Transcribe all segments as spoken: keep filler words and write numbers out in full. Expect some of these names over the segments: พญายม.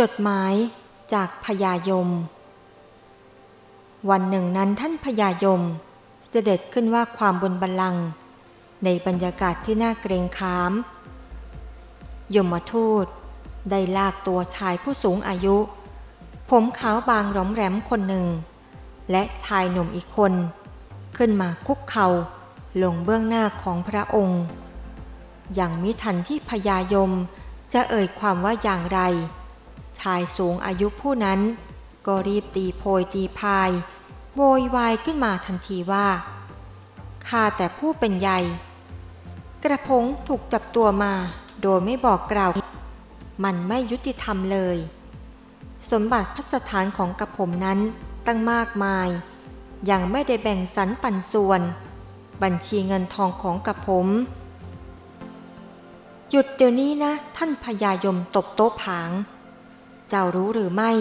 จดหมายจากพญายมวันหนึ่งนั้นท่านพญายมเสด็จขึ้นว่าความบนบัลลังก์ในบรรยากาศที่น่าเกรงขามยมทูตได้ลากตัวชายผู้สูงอายุผมขาวบางหลอมแหลมคนหนึ่งและชายหนุ่มอีกคนขึ้นมาคุกเข่าลงเบื้องหน้าของพระองค์อย่างมิทันที่พญายมจะเอ่ยความว่าอย่างไรชายสูงอายุผู้นั้นก็รีบตีโพยตีพายโวยวายขึ้นมาทันทีว่าข้าแต่ผู้เป็นใหญ่กระผมถูกจับตัวมาโดยไม่บอกกล่าวมันไม่ยุติธรรมเลยสมบัติพัสถานของกระผมนั้นตั้งมากมายยังไม่ได้แบ่งสรรปันส่วนบัญชีเงินทองของกระผมหยุดเดี๋ยวนี้นะท่านพญายมตบโต๊ะผางเจ้ารู้หรือไม่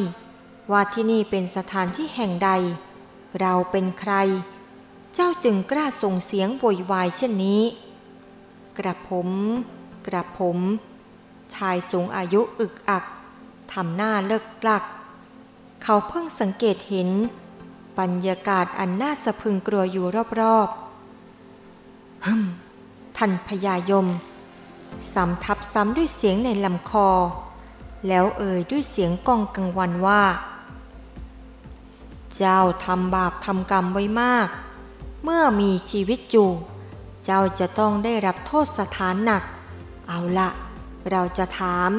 ว่าที่นี่เป็นสถานที่แห่งใดเราเป็นใครเจ้าจึงกล้าส่งเสียงโวยวายเช่นนี้กระผมกระผมชายสูงอายุอึกอักทำหน้าเลิกลักเขาเพิ่งสังเกตเห็นบรรยากาศอันน่าสะพรึงกลัวอยู่รอบๆฮึมท่านพญายมสำทับซ้ำด้วยเสียงในลำคอแล้วเอ่ยด้วยเสียงก้องกังวานว่าเจ้าทำบาปทำกรรมไว้มากเมื่อมีชีวิตอยู่เจ้าจะต้องได้รับโทษสถานหนักเอาละเราจะถาม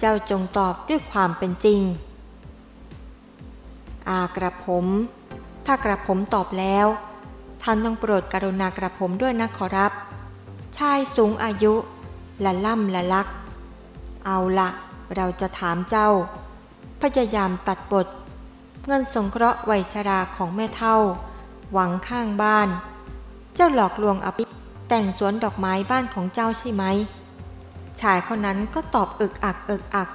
เจ้าจงตอบด้วยความเป็นจริงอากระผมถ้ากระผมตอบแล้วท่านต้องโปรดกรุณากระผมด้วยนะขอรับชายสูงอายุละล่ำละลักเอาละเราจะถามเจ้าพยายามตัดบทเงินสงเคราะห์วัยชราของแม่เฒ่าหวังข้างบ้านเจ้าหลอกลวงเอาไปแต่งสวนดอกไม้บ้านของเจ้าใช่ไหมชายคนนั้นก็ตอบอึกอักอึกอัก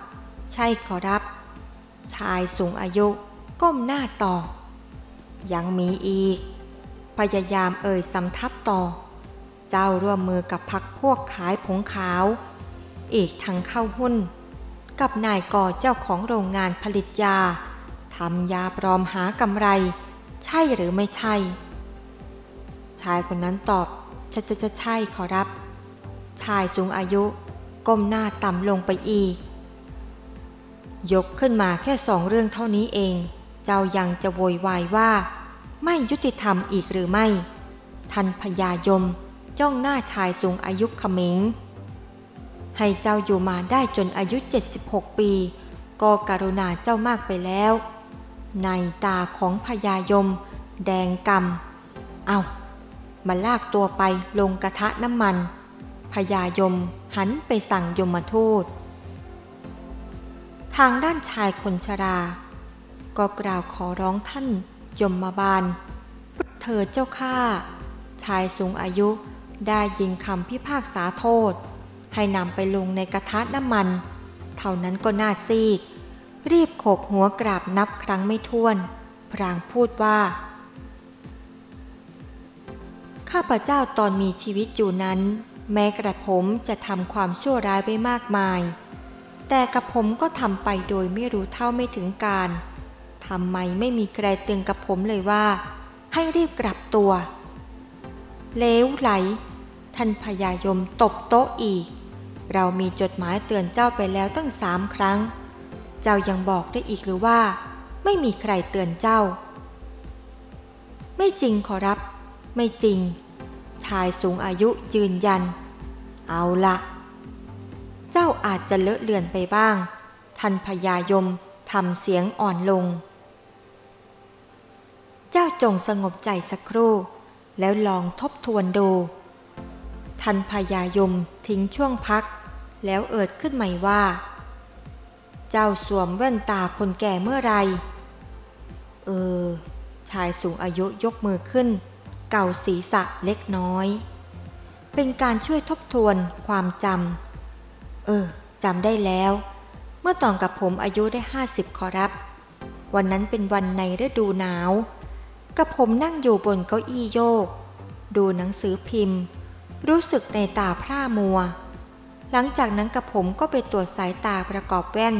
ใช่ขอรับชายสูงอายุก้มหน้าต่อยังมีอีกพยายามเอ่ยสำทับต่อเจ้าร่วมมือกับพรรคพวกขายผงขาวอีกทั้งเข้าหุ้นกับนายก่อเจ้าของโรงงานผลิตยาทำยาปลอมหากำไรใช่หรือไม่ใช่ชายคนนั้นตอบใช่ใช่ใช่ขอรับชายสูงอายุก้มหน้าต่ำลงไปอีกยกขึ้นมาแค่สองเรื่องเท่านี้เองเจ้ายังจะโวยวายว่าไม่ยุติธรรมอีกหรือไม่ท่านพญายมจ้องหน้าชายสูงอายุเขม็งให้เจ้าอยู่มาได้จนอายุเจ็ดสิบหกปีก็กรุณาเจ้ามากไปแล้วในตาของพญายมแดงกำ่ำเอามาลากตัวไปลงกระทะน้ำมันพญายมหันไปสั่งยมทูตทางด้านชายคนชราก็กล่าวขอร้องท่านยมบาลเธอเจ้าข้าชายสูงอายุได้ยินคำพิพากษาโทษให้นำไปลงในกระทะน้ำมันเท่านั้นก็หน้าซีดรีบโขกหัวกราบนับครั้งไม่ถ้วนพลางพูดว่าข้าพเจ้าตอนมีชีวิตอยู่นั้นแม้กระผมจะทำความชั่วร้ายไว้มากมายแต่กระผมก็ทำไปโดยไม่รู้เท่าไม่ถึงการทำไมไม่มีใครเตือนกระผมเลยว่าให้รีบกลับตัวเลวไหลท่านพญายมตบโต๊ะอีกเรามีจดหมายเตือนเจ้าไปแล้วตั้งสามครั้งเจ้ายังบอกได้อีกหรือว่าไม่มีใครเตือนเจ้าไม่จริงขอรับไม่จริงชายสูงอายุยืนยันเอาละเจ้าอาจจะเลอะเลือนไปบ้างท่านพญายมทำเสียงอ่อนลงเจ้าจงสงบใจสักครู่แล้วลองทบทวนดูท่านพญายมทิ้งช่วงพักแล้วเอิดขึ้นใหม่ว่าเจ้าสวมแว่นตาคนแก่เมื่อไรเออชายสูงอายุยกมือขึ้นเกาศีรษะเล็กน้อยเป็นการช่วยทบทวนความจำเออจำได้แล้วเมื่อตอนกับผมอายุได้ห้าสิบขอรับวันนั้นเป็นวันในฤดูหนาวกับผมนั่งอยู่บนเก้าอี้โยกดูหนังสือพิมพ์รู้สึกในตาพร่ามัวหลังจากนั้นกับผมก็ไปตรวจสายตาประกอบแว่น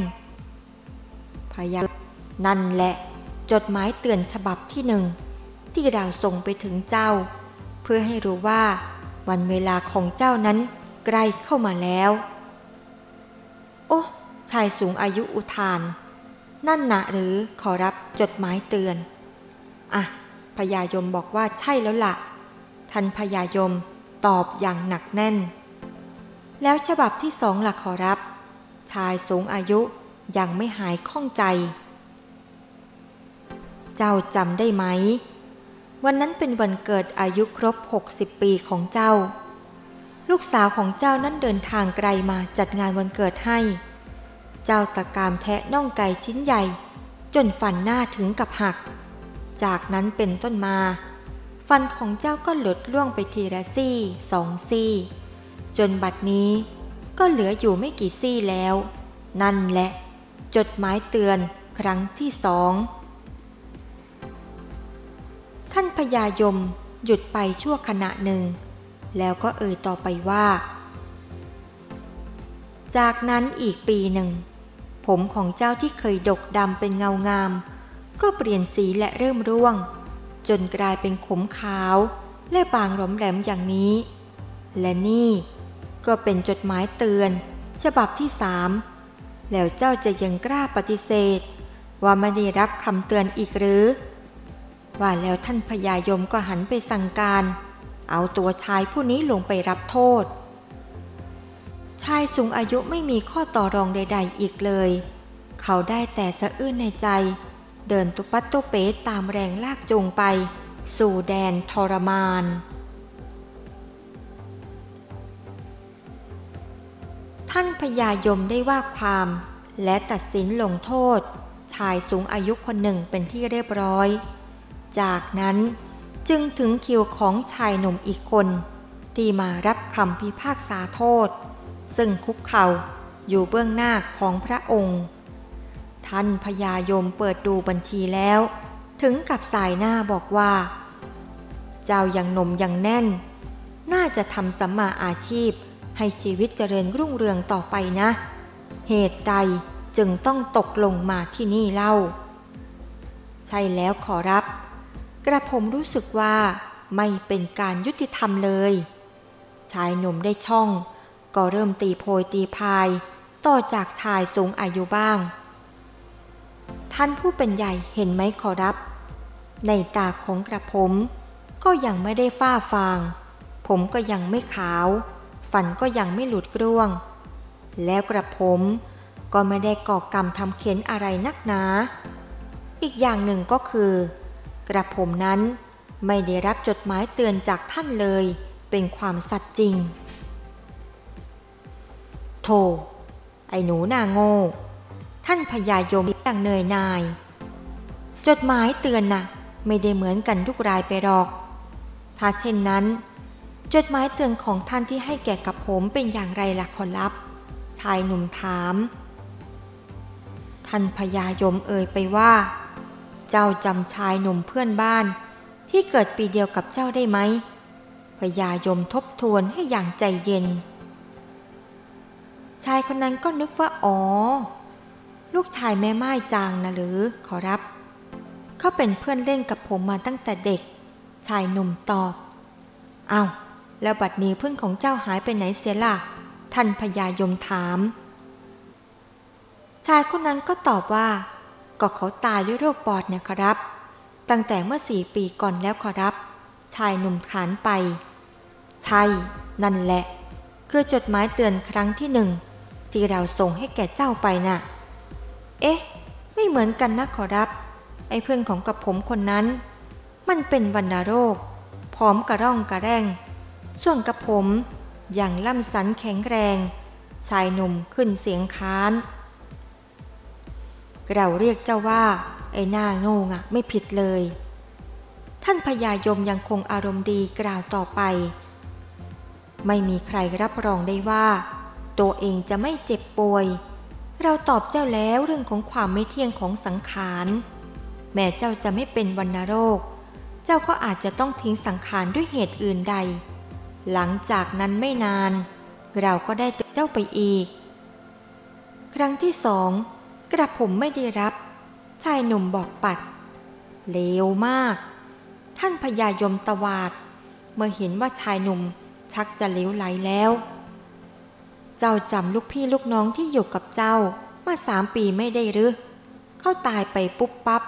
พยานั่นแหละจดหมายเตือนฉบับที่หนึ่งที่เราส่งไปถึงเจ้าเพื่อให้รู้ว่าวันเวลาของเจ้านั้นใกล้เข้ามาแล้วโอ้ชายสูงอายุอุทานนั่นนะหรือขอรับจดหมายเตือนอ่ะพญายมบอกว่าใช่แล้วล่ะท่านพญายมตอบอย่างหนักแน่นแล้วฉบับที่สองล่ะขอรับชายสูงอายุยังไม่หายข้องใจเจ้าจำได้ไหมวันนั้นเป็นวันเกิดอายุครบหกสิบปีของเจ้าลูกสาวของเจ้านั้นเดินทางไกลมาจัดงานวันเกิดให้เจ้าตะกามแทะน่องไก่ชิ้นใหญ่จนฟันหน้าถึงกับหักจากนั้นเป็นต้นมาฟันของเจ้าก็หลุดล่วงไปทีละซี่สองซี่จนบัดนี้ก็เหลืออยู่ไม่กี่ซี่แล้วนั่นแหละจดหมายเตือนครั้งที่สองท่านพญายมหยุดไปชั่วขณะหนึ่งแล้วก็เอ่ยต่อไปว่าจากนั้นอีกปีหนึ่งผมของเจ้าที่เคยดกดำเป็นเงางามก็เปลี่ยนสีและเริ่มร่วงจนกลายเป็นขมขาวและบางหลอมแหลมอย่างนี้และนี่ก็เป็นจดหมายเตือนฉบับที่สามแล้วเจ้าจะยังกล้าปฏิเสธว่าไม่ได้รับคำเตือนอีกหรือว่าแล้วท่านพญายมก็หันไปสั่งการเอาตัวชายผู้นี้ลงไปรับโทษชายสูงอายุไม่มีข้อต่อรองใดๆอีกเลยเขาได้แต่สะอื้นในใจเดินตุปัตตุเป๋ตามแรงลากจูงไปสู่แดนทรมานท่านพญายมได้ว่าความและตัดสินลงโทษชายสูงอายุคนหนึ่งเป็นที่เรียบร้อยจากนั้นจึงถึงคิวของชายหนุ่มอีกคนที่มารับคำพิพากษาโทษซึ่งคุกเข่าอยู่เบื้องหน้าของพระองค์ท่านพญายมเปิดดูบัญชีแล้วถึงกับสายหน้าบอกว่าเจ้ายังหนุ่มยังแน่นน่าจะทำสัมมาอาชีพให้ชีวิตเจริญรุ่งเรืองต่อไปนะเหตุใดจึงต้องตกลงมาที่นี่เล่าใช่แล้วขอรับกระผมรู้สึกว่าไม่เป็นการยุติธรรมเลยชายหนุ่มได้ช่องก็เริ่มตีโพยตีพายต่อจากชายสูงอายุบ้างท่านผู้เป็นใหญ่เห็นไหมขอรับในตาของกระผมก็ยังไม่ได้ฝ้าฟางผมก็ยังไม่ขาวฟันก็ยังไม่หลุดร่วงแล้วกระผมก็ไม่ได้ก่อกรรมทำเข็ญอะไรนักหนาอีกอย่างหนึ่งก็คือกระผมนั้นไม่ได้รับจดหมายเตือนจากท่านเลยเป็นความสัตย์จริงโธ่ไอ้หนูหน้าโง่ท่านพญายมอย่างเนยนายจดหมายเตือนน่ะไม่ได้เหมือนกันทุกรายไปหรอกถ้าเช่นนั้นจดหมายเตือนของท่านที่ให้แก่กับผมเป็นอย่างไรล่ะขอรับชายหนุ่มถามท่านพญายมเอ่ยไปว่าเจ้าจำชายหนุ่มเพื่อนบ้านที่เกิดปีเดียวกับเจ้าได้ไหมพญายมทบทวนให้อย่างใจเย็นชายคนนั้นก็นึกว่าอ๋อลูกชายแม่ไม้จางนะหรือขอรับเขาเป็นเพื่อนเล่นกับผมมาตั้งแต่เด็กชายหนุ่มตอบอ้าวแล้วบัดนี้เพื่อนของเจ้าหายไปไหนเสียล่ะท่านพญายมถามชายคนนั้นก็ตอบว่าก็เขาตายด้วยโรคปอดเนี่ยขอรับตั้งแต่เมื่อสี่ปีก่อนแล้วขอรับชายหนุ่มขานไปใช่นั่นแหละคือจดหมายเตือนครั้งที่หนึ่งที่เราส่งให้แก่เจ้าไปน่ะเอ๊ะไม่เหมือนกันนะขอรับไอ้เพื่อนของกับผมคนนั้นมันเป็นวัณโรคผอมกระร่องกระแรงส่วนกับผมอย่างล่ำสันแข็งแรงชายหนุ่มขึ้นเสียงค้านเราเรียกเจ้าว่าไอ้หน้าโง่งะไม่ผิดเลยท่านพญายมยังคงอารมณ์ดีกล่าวต่อไปไม่มีใครรับรองได้ว่าตัวเองจะไม่เจ็บป่วยเราตอบเจ้าแล้วเรื่องของความไม่เที่ยงของสังขารแม้เจ้าจะไม่เป็นวัณโรคเจ้าก็อาจจะต้องทิ้งสังขารด้วยเหตุอื่นใดหลังจากนั้นไม่นานเราก็ได้เจอเจ้าไปอีกครั้งที่สอง กระผมไม่ได้รับชายหนุ่มบอกปัดเลวมากท่านพญายมตวาดเมื่อเห็นว่าชายหนุ่มชักจะเลวไหลแล้วเจ้าจำลูกพี่ลูกน้องที่อยู่กับเจ้ามาสามปีไม่ได้หรือเขาตายไปปุ๊บปั๊บ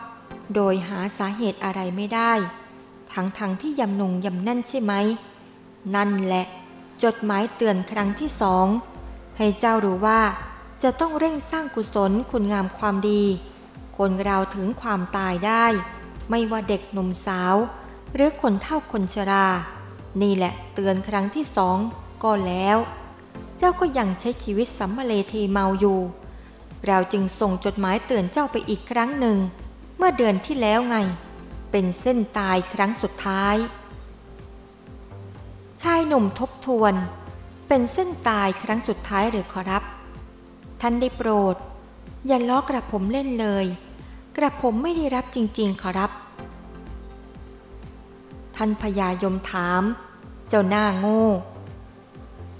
โดยหาสาเหตุอะไรไม่ได้ทั้งทั้งที่ยำนงยำนั่นใช่ไหมนั่นแหละจดหมายเตือนครั้งที่สองให้เจ้ารู้ว่าจะต้องเร่งสร้างกุศลคุณงามความดีคนเราถึงความตายได้ไม่ว่าเด็กหนุ่มสาวหรือคนเฒ่าคนชรานี่แหละเตือนครั้งที่สองก็แล้วเจ้าก็ยังใช้ชีวิตสัมมาเลเทเมาอยู่เราจึงส่งจดหมายเตือนเจ้าไปอีกครั้งหนึ่งเมื่อเดือนที่แล้วไงเป็นเส้นตายครั้งสุดท้ายชายหนุ่มทบทวนเป็นเส้นตายครั้งสุดท้ายหรือขอรับท่านได้โปรดอย่าล้อกระผมเล่นเลยกระผมไม่ได้รับจริงๆขอรับท่านพญายมถามเจ้าหน้าโง่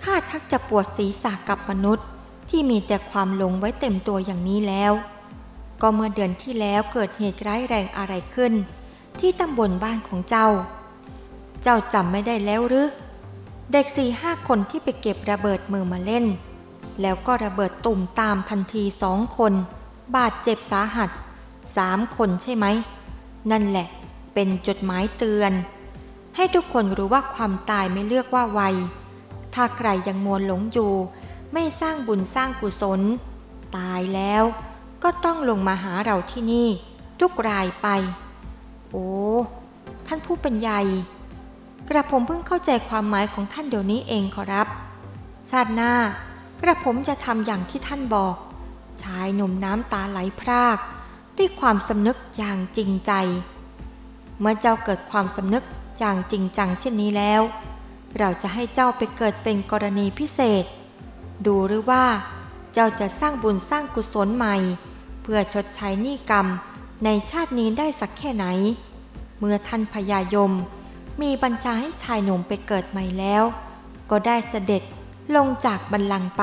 ข้าชักจะปวดศีรษะกับมนุษย์ที่มีแต่ความหลงไว้เต็มตัวอย่างนี้แล้วก็เมื่อเดือนที่แล้วเกิดเหตุร้ายแรงอะไรขึ้นที่ตำบลบ้านของเจ้าเจ้าจำไม่ได้แล้วหรือเด็กสี่ห้าคนที่ไปเก็บระเบิดมือมาเล่นแล้วก็ระเบิดตุ่มตามทันทีสองคนบาดเจ็บสาหัสสามคนใช่ไหมนั่นแหละเป็นจดหมายเตือนให้ทุกคนรู้ว่าความตายไม่เลือกว่าวัยถ้าใครยังมัวหลงอยู่ไม่สร้างบุญสร้างกุศลตายแล้วก็ต้องลงมาหาเราที่นี่ทุกรายไปโอ้ท่านผู้เป็นใหญ่กระผมเพิ่งเข้าใจความหมายของท่านเดี๋ยวนี้เองขอรับชาติหน้ากระผมจะทำอย่างที่ท่านบอกชายหนุ่มน้ำตาไหลพรากด้วยความสำนึกอย่างจริงใจเมื่อเจ้าเกิดความสำนึกอย่างจริงจังเช่นนี้แล้วเราจะให้เจ้าไปเกิดเป็นกรณีพิเศษดูหรือว่าเจ้าจะสร้างบุญสร้างกุศลใหม่เพื่อชดใช้หนี้กรรมในชาตินี้ได้สักแค่ไหนเมื่อท่านพญายมมีบัญชาให้ชายหนุ่มไปเกิดใหม่แล้วก็ได้เสด็จลงจากบัลลังก์ไป